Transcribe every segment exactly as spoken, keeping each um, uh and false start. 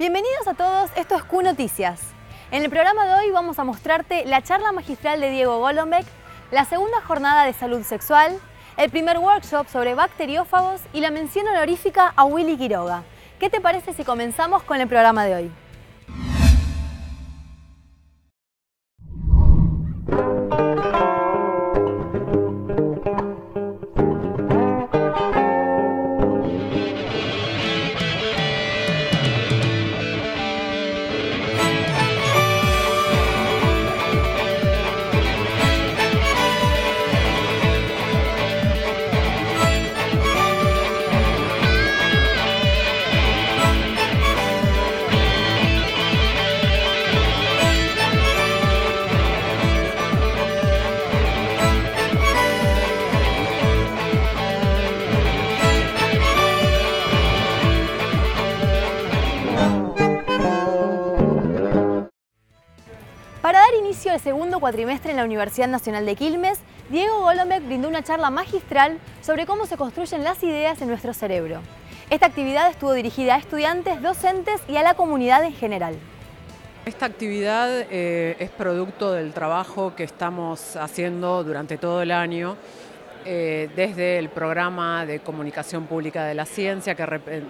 Bienvenidos a todos, esto es Q.Noticias. En el programa de hoy vamos a mostrarte la charla magistral de Diego Golombek, la segunda jornada de salud sexual, el primer workshop sobre bacteriófagos y la mención honorífica a Willy Quiroga. ¿Qué te parece si comenzamos con el programa de hoy? El segundo cuatrimestre en la Universidad Nacional de Quilmes, Diego Golombek brindó una charla magistral sobre cómo se construyen las ideas en nuestro cerebro. Esta actividad estuvo dirigida a estudiantes, docentes y a la comunidad en general. Esta actividad eh, es producto del trabajo que estamos haciendo durante todo el año eh, desde el programa de comunicación pública de la ciencia que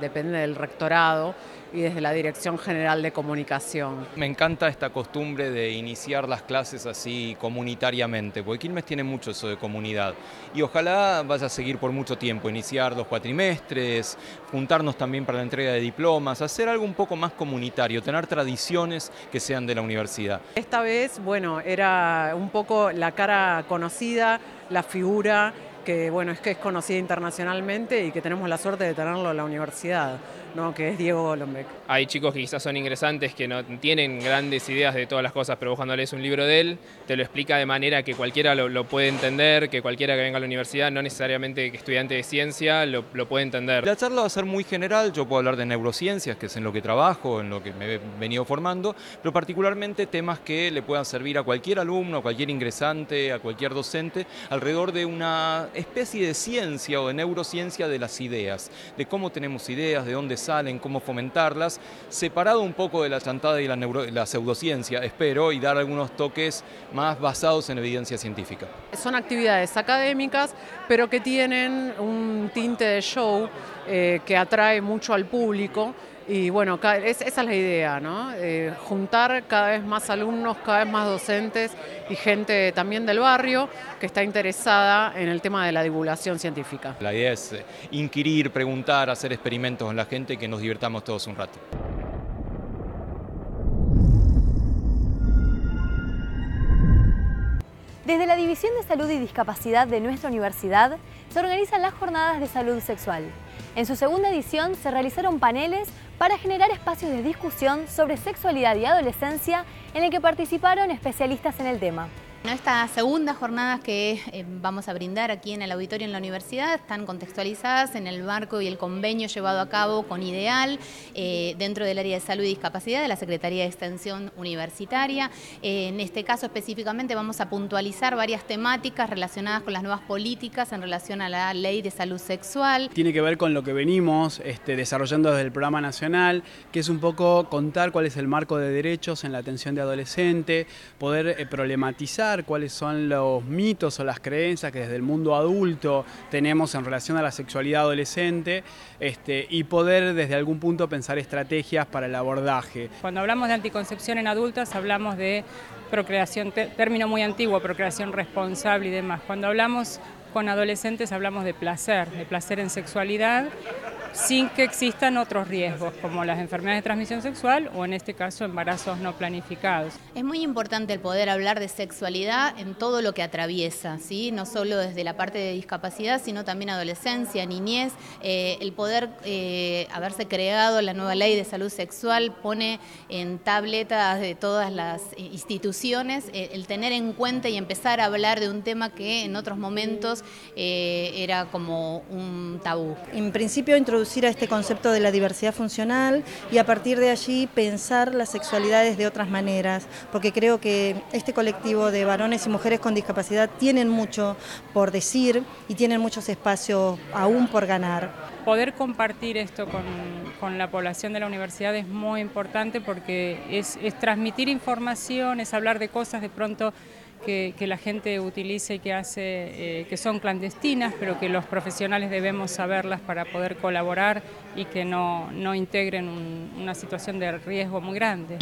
depende del rectorado y desde la Dirección General de Comunicación. Me encanta esta costumbre de iniciar las clases así comunitariamente, porque Quilmes tiene mucho eso de comunidad y ojalá vaya a seguir por mucho tiempo, iniciar los cuatrimestres, juntarnos también para la entrega de diplomas, hacer algo un poco más comunitario, tener tradiciones que sean de la universidad. Esta vez, bueno, era un poco la cara conocida, la figura que bueno, es que es conocida internacionalmente y que tenemos la suerte de tenerlo en la universidad, ¿no? Que es Diego Golombek. Hay chicos que quizás son ingresantes, que no tienen grandes ideas de todas las cosas, pero vos cuando lees un libro de él, te lo explica de manera que cualquiera lo, lo puede entender, que cualquiera que venga a la universidad, no necesariamente que estudiante de ciencia, lo, lo puede entender. La charla va a ser muy general, yo puedo hablar de neurociencias, que es en lo que trabajo, en lo que me he venido formando, pero particularmente temas que le puedan servir a cualquier alumno, a cualquier ingresante, a cualquier docente, alrededor de una especie de ciencia o de neurociencia de las ideas, de cómo tenemos ideas, de dónde salen, cómo fomentarlas, separado un poco de la chantada y la, neuro, la pseudociencia, espero, y dar algunos toques más basados en evidencia científica. Son actividades académicas, pero que tienen un tinte de show eh, que atrae mucho al público. Y bueno, esa es la idea, ¿no? Eh, juntar cada vez más alumnos, cada vez más docentes y gente también del barrio que está interesada en el tema de la divulgación científica. La idea es inquirir, preguntar, hacer experimentos con la gente y que nos divirtamos todos un rato. Desde la División de Salud y Discapacidad de nuestra universidad se organizan las jornadas de salud sexual. En su segunda edición se realizaron paneles para generar espacios de discusión sobre sexualidad y adolescencia en el que participaron especialistas en el tema. Estas segundas jornadas que eh, vamos a brindar aquí en el auditorio en la universidad están contextualizadas en el marco y el convenio llevado a cabo con Ideal eh, dentro del área de salud y discapacidad de la Secretaría de Extensión Universitaria. Eh, en este caso específicamente vamos a puntualizar varias temáticas relacionadas con las nuevas políticas en relación a la ley de salud sexual. Tiene que ver con lo que venimos este, desarrollando desde el programa nacional, que es un poco contar cuál es el marco de derechos en la atención de adolescente, poder eh, problematizar cuáles son los mitos o las creencias que desde el mundo adulto tenemos en relación a la sexualidad adolescente este, y poder desde algún punto pensar estrategias para el abordaje. Cuando hablamos de anticoncepción en adultas hablamos de procreación, término muy antiguo, procreación responsable y demás. Cuando hablamos con adolescentes hablamos de placer, de placer en sexualidad sin que existan otros riesgos como las enfermedades de transmisión sexual o en este caso embarazos no planificados. Es muy importante el poder hablar de sexualidad en todo lo que atraviesa, ¿sí? No solo desde la parte de discapacidad sino también adolescencia, niñez, eh, el poder eh, haberse creado la nueva ley de salud sexual pone en tabletas de todas las instituciones eh, el tener en cuenta y empezar a hablar de un tema que en otros momentos eh, era como un tabú. En principio introducimos introducir a este concepto de la diversidad funcional y a partir de allí pensar las sexualidades de otras maneras, porque creo que este colectivo de varones y mujeres con discapacidad tienen mucho por decir y tienen muchos espacios aún por ganar. Poder compartir esto con, con la población de la universidad es muy importante porque es, es transmitir información, es hablar de cosas de pronto Que, que la gente utilice y que hace, eh, que son clandestinas, pero que los profesionales debemos saberlas para poder colaborar y que no, no integren un, una situación de riesgo muy grande.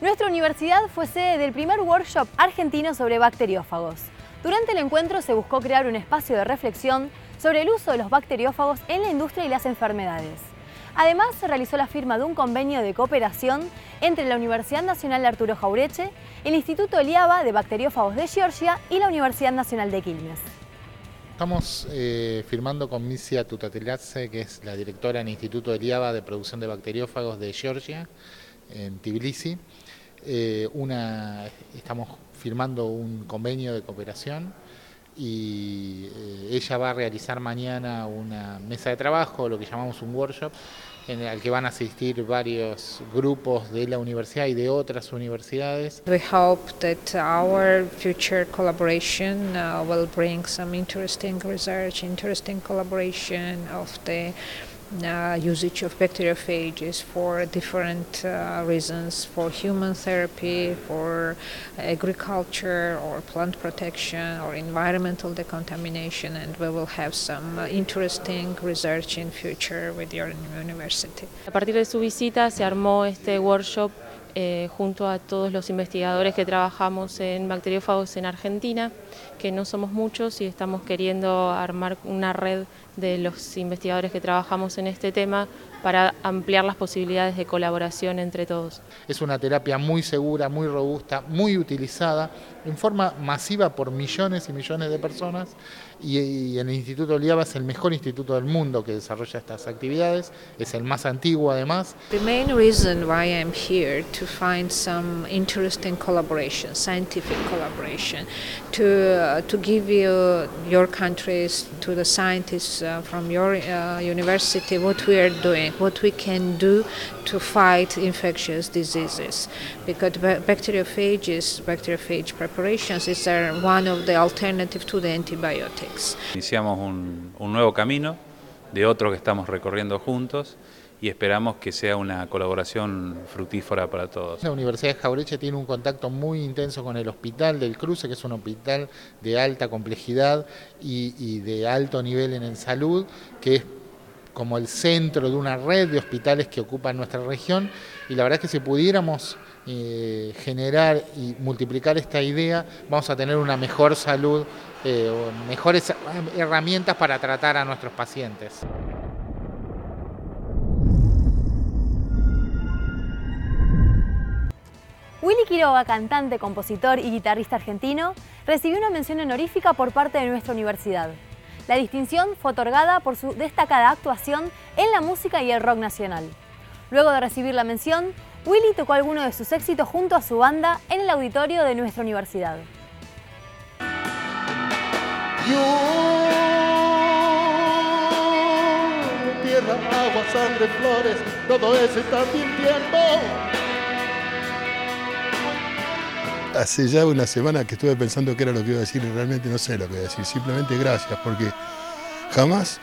Nuestra universidad fue sede del primer workshop argentino sobre bacteriófagos. Durante el encuentro se buscó crear un espacio de reflexión sobre el uso de los bacteriófagos en la industria y las enfermedades. Además, se realizó la firma de un convenio de cooperación entre la Universidad Nacional Arturo Jauretche, el Instituto Eliava de Bacteriófagos de Georgia y la Universidad Nacional de Quilmes. Estamos eh, firmando con Mzia Kutateladze, que es la directora del Instituto Eliava de Producción de Bacteriófagos de Georgia, en Tbilisi. Eh, una, estamos firmando un convenio de cooperación y ella va a realizar mañana una mesa de trabajo, lo que llamamos un workshop, en el que van a asistir varios grupos de la universidad y de otras universidades. We hope that our future collaboration will bring some interesting research, interesting collaboration of the Uh, usage of bacteriophages for different uh, reasons, for human therapy, for agriculture or plant protection or environmental decontamination, and we will have some uh, interesting research in future with your university. A partir de su visita se armó este workshop eh, junto a todos los investigadores que trabajamos en bacteriófagos en Argentina, que no somos muchos y estamos queriendo armar una red de los investigadores que trabajamos en este tema para ampliar las posibilidades de colaboración entre todos. Es una terapia muy segura, muy robusta, muy utilizada en forma masiva por millones y millones de personas, y, y el Instituto Eliava es el mejor instituto del mundo que desarrolla estas actividades, es el más antiguo además. The main reason why I'm here to find some interesting collaboration, scientific collaboration, to uh, to give you your countries, to the scientists uh, from your uh, university, what we are doing. What we can do to fight infectious diseases, because bacteriophages, bacteriophage preparations is one of the alternative to the antibiotics. Iniciamos un, un nuevo camino, de otro que estamos recorriendo juntos, y esperamos que sea una colaboración fructífera para todos. La Universidad de Jauretche tiene un contacto muy intenso con el Hospital del Cruce, que es un hospital de alta complejidad y, y de alto nivel en el salud, que es como el centro de una red de hospitales que ocupan nuestra región, y la verdad es que si pudiéramos eh, generar y multiplicar esta idea, vamos a tener una mejor salud, eh, mejores herramientas para tratar a nuestros pacientes. Willy Quiroga, cantante, compositor y guitarrista argentino, recibió una mención honorífica por parte de nuestra universidad. La distinción fue otorgada por su destacada actuación en la música y el rock nacional. Luego de recibir la mención, Willy tocó algunos de sus éxitos junto a su banda en el auditorio de nuestra universidad. Yo, tierra, agua, sangre, flores, todo eso está mintiendo. Hace ya una semana que estuve pensando qué era lo que iba a decir y realmente no sé lo que iba a decir. Simplemente gracias, porque jamás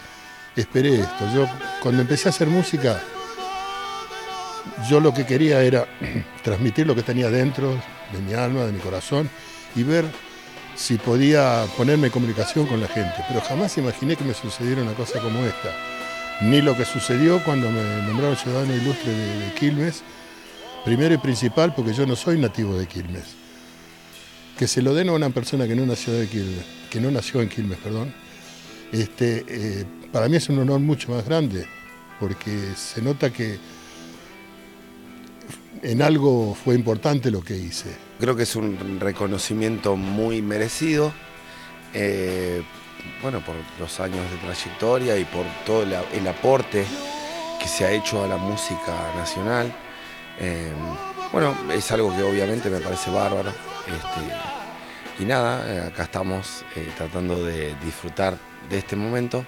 esperé esto. Yo, cuando empecé a hacer música, yo lo que quería era transmitir lo que tenía dentro de mi alma, de mi corazón, y ver si podía ponerme en comunicación con la gente. Pero jamás imaginé que me sucediera una cosa como esta. Ni lo que sucedió cuando me nombraron ciudadano ilustre de, de Quilmes, primero y principal porque yo no soy nativo de Quilmes. Que se lo den a una persona que no nació, de Quilmes, que no nació en Quilmes, perdón, este, eh, para mí es un honor mucho más grande, porque se nota que en algo fue importante lo que hice. Creo que es un reconocimiento muy merecido, eh, bueno, por los años de trayectoria y por todo la, el aporte que se ha hecho a la música nacional. Eh, Bueno, es algo que obviamente me parece bárbaro, este, Y nada, acá estamos eh, tratando de disfrutar de este momento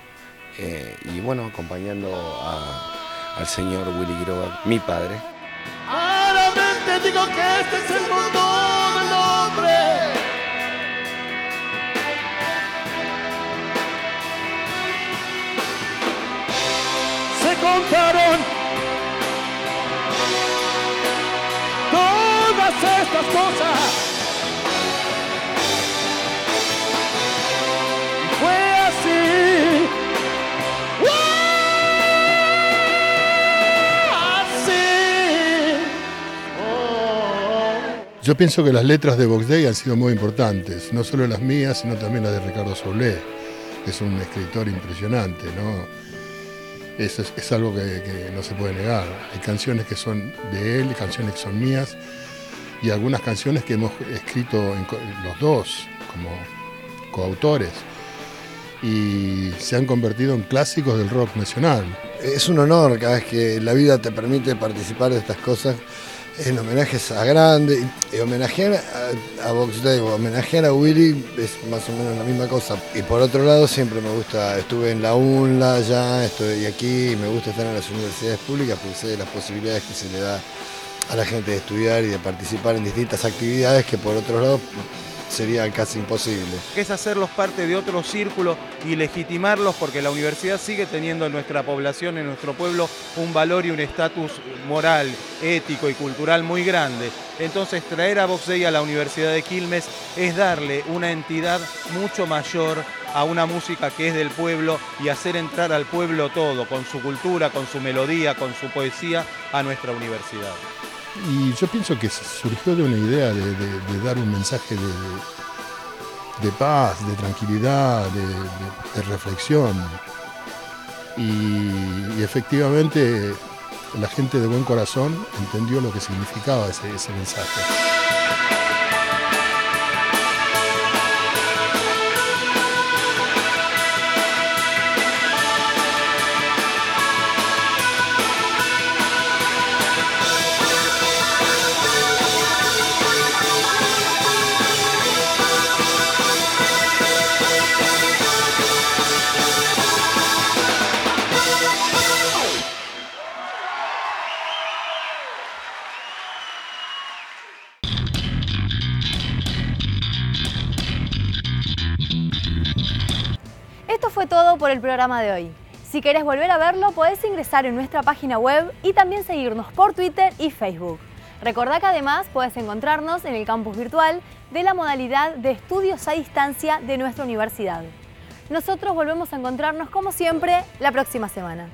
eh, y bueno, acompañando a, al señor Willy Quiroga, mi padre. Claramente digo que este es el mundo del hombre. Se contaron todas estas cosas. Yo pienso que las letras de Vox Dei han sido muy importantes, no solo las mías, sino también las de Ricardo Solé, que es un escritor impresionante, ¿no? Eso es, es algo que, que no se puede negar. Hay canciones que son de él, canciones que son mías, y algunas canciones que hemos escrito en, los dos, como coautores, y se han convertido en clásicos del rock nacional. Es un honor cada vez que la vida te permite participar de estas cosas, en homenajes a grandes, homenajear a, a Vox Dei, homenajear a Willy es más o menos la misma cosa. Y por otro lado siempre me gusta, estuve en la UNLA ya, estoy aquí, y me gusta estar en las universidades públicas porque sé de las posibilidades que se le da a la gente de estudiar y de participar en distintas actividades que por otro lado sería casi imposible. Es hacerlos parte de otro círculo y legitimarlos, porque la universidad sigue teniendo en nuestra población, en nuestro pueblo, un valor y un estatus moral, ético y cultural muy grande. Entonces traer a Vox Dei a la Universidad de Quilmes es darle una entidad mucho mayor a una música que es del pueblo y hacer entrar al pueblo todo, con su cultura, con su melodía, con su poesía, a nuestra universidad. Y yo pienso que surgió de una idea de, de, de dar un mensaje de, de paz, de tranquilidad, de, de, de reflexión. Y, y efectivamente la gente de buen corazón entendió lo que significaba ese, ese mensaje. Por el programa de hoy. Si querés volver a verlo, podés ingresar en nuestra página web y también seguirnos por Twitter y Facebook. Recordá que además podés encontrarnos en el campus virtual de la modalidad de estudios a distancia de nuestra universidad. Nosotros volvemos a encontrarnos como siempre la próxima semana.